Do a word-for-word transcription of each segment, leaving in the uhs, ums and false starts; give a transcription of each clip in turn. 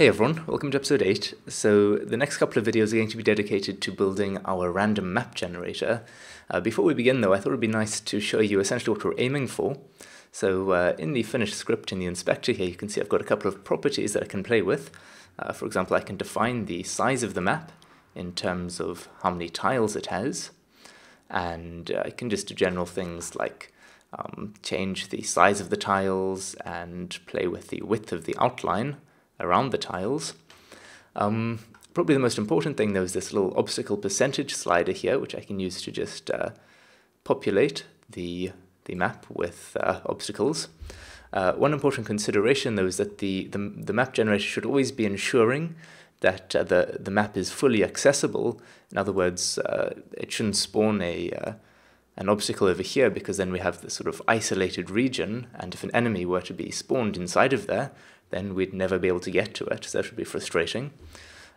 Hey everyone, welcome to episode eight. So the next couple of videos are going to be dedicated to building our random map generator. Uh, before we begin though, I thought it would be nice to show you essentially what we're aiming for. So uh, in the finished script in the inspector here, you can see I've got a couple of properties that I can play with. Uh, for example, I can define the size of the map in terms of how many tiles it has. And uh, I can just do general things like um, change the size of the tiles and play with the width of the outline around the tiles. Um, probably the most important thing though is this little obstacle percentage slider here, which I can use to just uh, populate the, the map with uh, obstacles. Uh, one important consideration though is that the, the, the map generator should always be ensuring that uh, the, the map is fully accessible. In other words, uh, it shouldn't spawn a, uh, an obstacle over here, because then we have this sort of isolated region, and if an enemy were to be spawned inside of there, then we'd never be able to get to it, so that would be frustrating.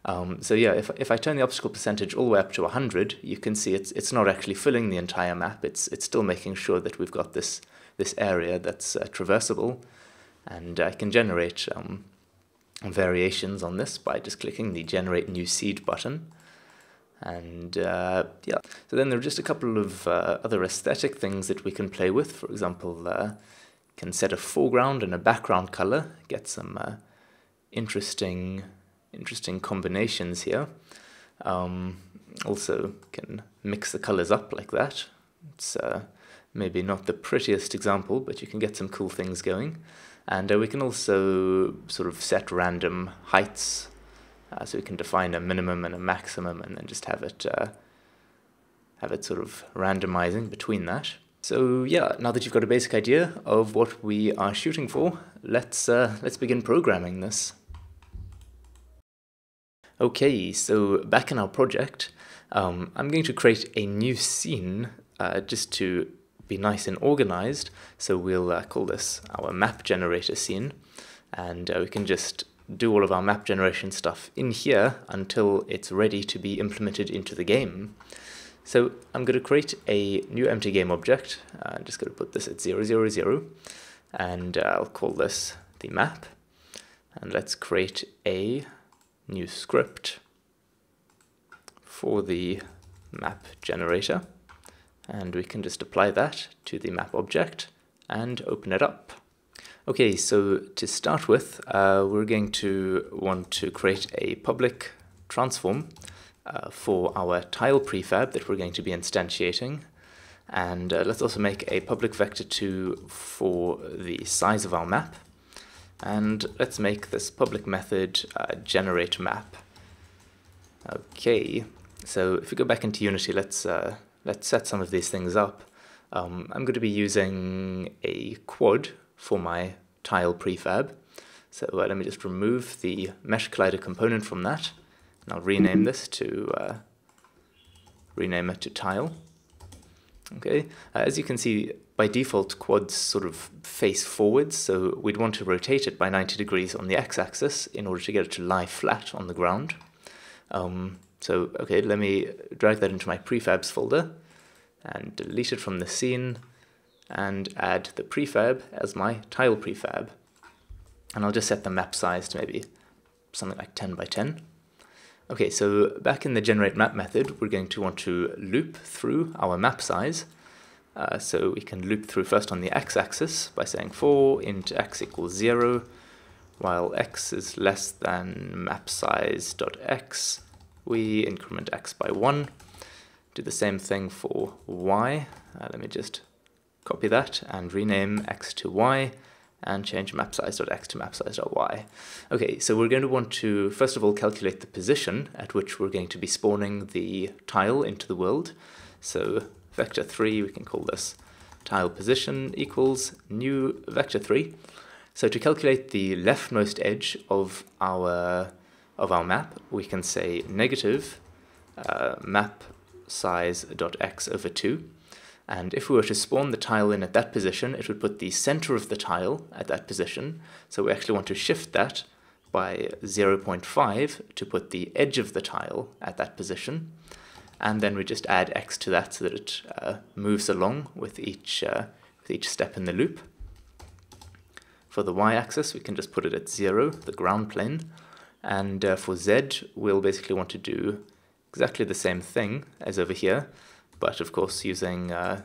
Um, so yeah, if, if I turn the obstacle percentage all the way up to one hundred, you can see it's it's not actually filling the entire map, it's it's still making sure that we've got this, this area that's uh, traversable, and I can generate um, variations on this by just clicking the Generate New Seed button. And uh, yeah, so then there are just a couple of uh, other aesthetic things that we can play with. For example, uh, can set a foreground and a background color, get some uh, interesting interesting combinations here. Um, also can mix the colors up like that. It's uh, maybe not the prettiest example, but you can get some cool things going. And uh, we can also sort of set random heights, uh, so we can define a minimum and a maximum and then just have it, uh, have it sort of randomizing between that. So yeah, now that you've got a basic idea of what we are shooting for, let's, uh, let's begin programming this. Okay, so back in our project, um, I'm going to create a new scene uh, just to be nice and organized. So we'll uh, call this our map generator scene, and uh, we can just do all of our map generation stuff in here until it's ready to be implemented into the game. So I'm going to create a new empty game object. Uh, I'm just going to put this at zero, zero, zero, and uh, I'll call this the map. And let's create a new script for the map generator. And we can just apply that to the map object and open it up. Okay, so to start with, uh, we're going to want to create a public transform Uh, for our tile prefab that we're going to be instantiating. And uh, let's also make a public vector two for the size of our map. And let's make this public method uh, generate map. Okay, so if we go back into Unity, let's, uh, let's set some of these things up. Um, I'm going to be using a quad for my tile prefab. So uh, let me just remove the mesh collider component from that. And I'll rename this to uh, rename it to tile. Okay, uh, as you can see, by default, quads sort of face forwards, so we'd want to rotate it by ninety degrees on the x-axis in order to get it to lie flat on the ground. Um, so, okay, let me drag that into my prefabs folder and delete it from the scene and add the prefab as my tile prefab. And I'll just set the map size to maybe something like ten by ten. Okay, so back in the generate map method, we're going to want to loop through our map size. Uh, so we can loop through first on the x-axis by saying for int x equals zero, while x is less than map size dot x, we increment x by one. Do the same thing for y. Uh, let me just copy that and rename x to y, and change map size.x to map size.y. Okay, so we're going to want to, first of all, calculate the position at which we're going to be spawning the tile into the world. So vector three, we can call this tile position equals new vector three. So to calculate the leftmost edge of our, of our map, we can say negative uh, map size.x over two. And if we were to spawn the tile in at that position, it would put the center of the tile at that position. So we actually want to shift that by zero point five to put the edge of the tile at that position. And then we just add x to that so that it uh, moves along with each, uh, with each step in the loop. For the y-axis, we can just put it at zero, the ground plane. And uh, for Z, we'll basically want to do exactly the same thing as over here, but of course using uh,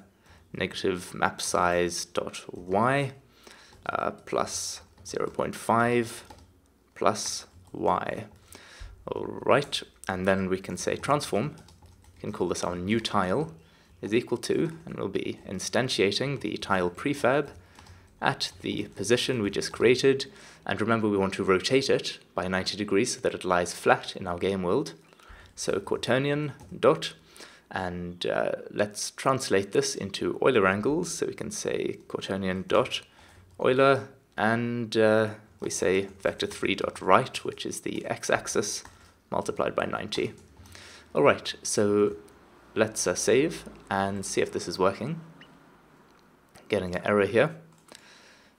negative map size dot y uh, plus zero point five plus y. All right, and then we can say transform. We can call this our new tile is equal to, and we'll be instantiating the tile prefab at the position we just created. And remember, we want to rotate it by ninety degrees so that it lies flat in our game world. So quaternion dot, and uh, let's translate this into Euler angles. So we can say quaternion dot Euler, and uh, we say vector three dot right, which is the x-axis multiplied by ninety. All right, so let's uh, save and see if this is working. Getting an error here.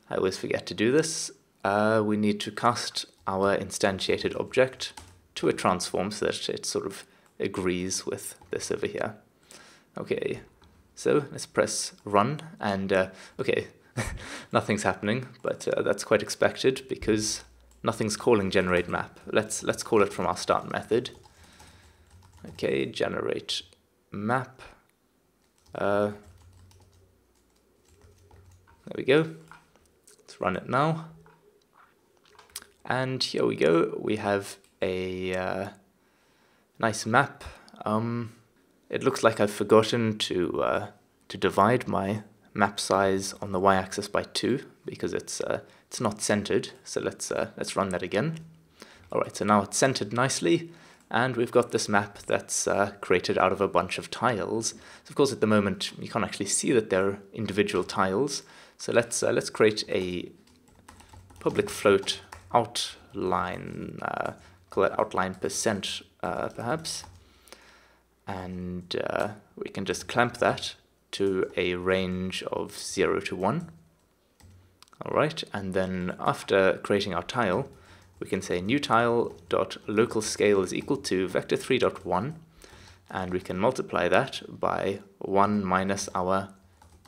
I always forget to do this. Uh, we need to cast our instantiated object to a transform so that it sort of agrees with this over here. Okay, so let's press run, and uh, okay, nothing's happening, but uh, that's quite expected because nothing's calling generate map. Let's let's call it from our start method. Okay, generate map. Uh, there we go. Let's run it now. And here we go. We have a uh, nice map. Um, it looks like I've forgotten to uh, to divide my map size on the y-axis by two because it's uh, it's not centered. So let's uh, let's run that again. All right. So now it's centered nicely, and we've got this map that's uh, created out of a bunch of tiles. So of course, at the moment, you can't actually see that they're individual tiles. So let's uh, let's create a public float outline. Uh, call it outline percent, uh, perhaps, and uh, we can just clamp that to a range of zero to one. All right, and then after creating our tile, we can say new tile dot local scale is equal to vector three dot one, and we can multiply that by one minus our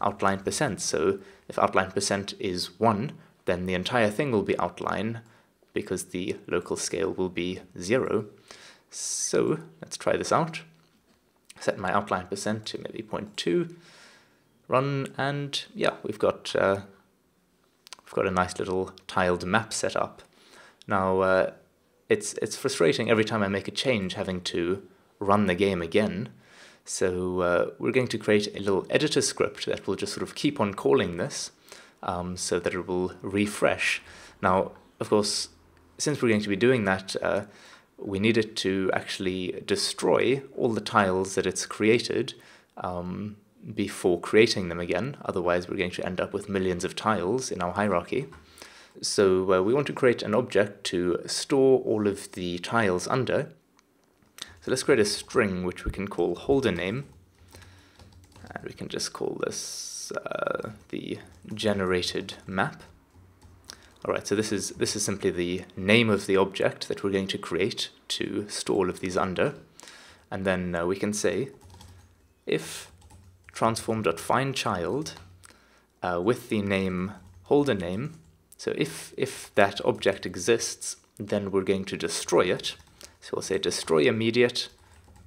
outline percent. So if outline percent is one, then the entire thing will be outline because the local scale will be zero. So let's try this out. Set my outline percent to maybe zero point two, run, and yeah, we've got uh, we've got a nice little tiled map set up. Now uh, it's it's frustrating every time I make a change having to run the game again. So uh, we're going to create a little editor script that will just sort of keep on calling this, um, so that it will refresh. Now, of course, since we're going to be doing that, uh, we need it to actually destroy all the tiles that it's created um, before creating them again. Otherwise, we're going to end up with millions of tiles in our hierarchy. So uh, we want to create an object to store all of the tiles under. So let's create a string which we can call holder name. And we can just call this uh, the generated map. All right, so this is this is simply the name of the object that we're going to create to store all of these under. And then uh, we can say if transform.findChild uh, with the name holder name. So if if that object exists, then we're going to destroy it. So we'll say destroy immediate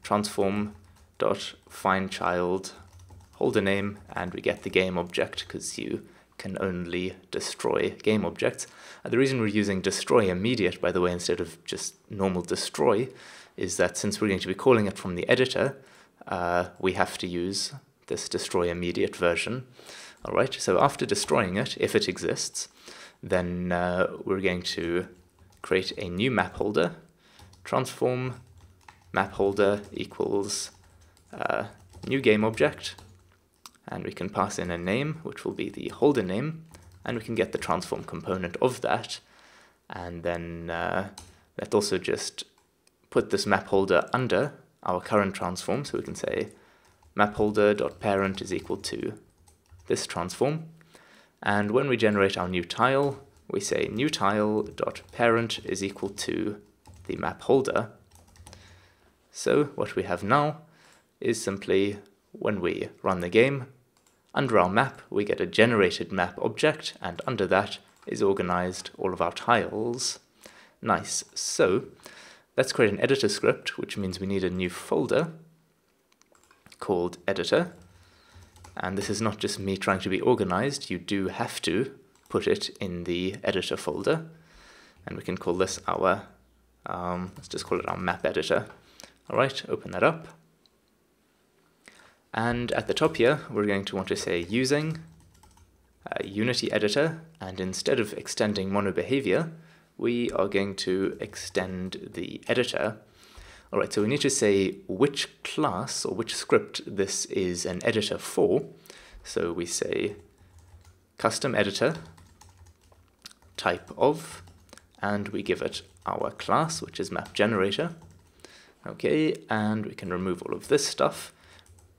transform.findChild holder name, and we get the game object because you can only destroy game objects. Uh, the reason we're using destroy immediate, by the way, instead of just normal destroy, is that since we're going to be calling it from the editor, uh, we have to use this destroy immediate version. All right, so after destroying it, if it exists, then uh, we're going to create a new map holder, transform map holder equals uh, new game object, and we can pass in a name, which will be the holder name, and we can get the transform component of that. And then uh, let's also just put this map holder under our current transform, so we can say map holder.parent is equal to this transform. And when we generate our new tile, we say new tile.parent is equal to the map holder. So what we have now is simply, when we run the game, under our map, we get a generated map object, and under that is organized all of our tiles. Nice. So let's create an editor script, which means we need a new folder called editor. And this is not just me trying to be organized. You do have to put it in the editor folder. And we can call this our, um, let's just call it our map editor. All right, open that up. And at the top here, we're going to want to say using uh, Unity editor. And instead of extending monoBehavior, we are going to extend the editor. All right, so we need to say which class or which script this is an editor for. So we say custom editor type of, and we give it our class, which is map generator. Okay, and we can remove all of this stuff.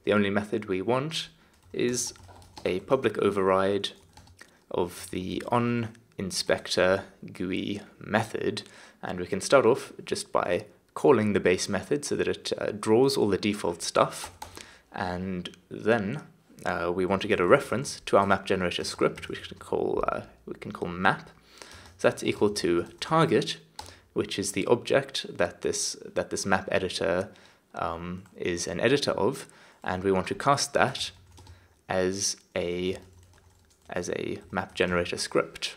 The only method we want is a public override of the on inspector G U I method, and we can start off just by calling the base method so that it uh, draws all the default stuff, and then uh, we want to get a reference to our map generator script, which we can call uh, we can call map. So that's equal to target, which is the object that this that this map editor um, is an editor of, and we want to cast that as a as a map generator script.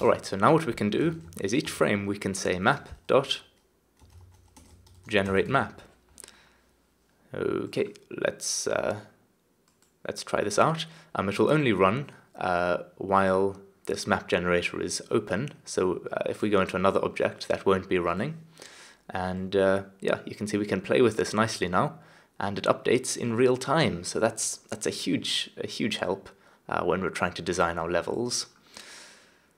All right, so now what we can do is each frame we can say map dot generate map. Okay, let's uh, let's try this out. Um, it will only run uh, while this map generator is open. So uh, if we go into another object, that won't be running. And uh, yeah, you can see we can play with this nicely now, and it updates in real time. So that's that's a huge a huge help uh, when we're trying to design our levels.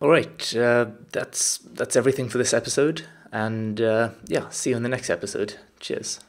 All right, uh, that's that's everything for this episode. And uh, yeah, see you in the next episode. Cheers.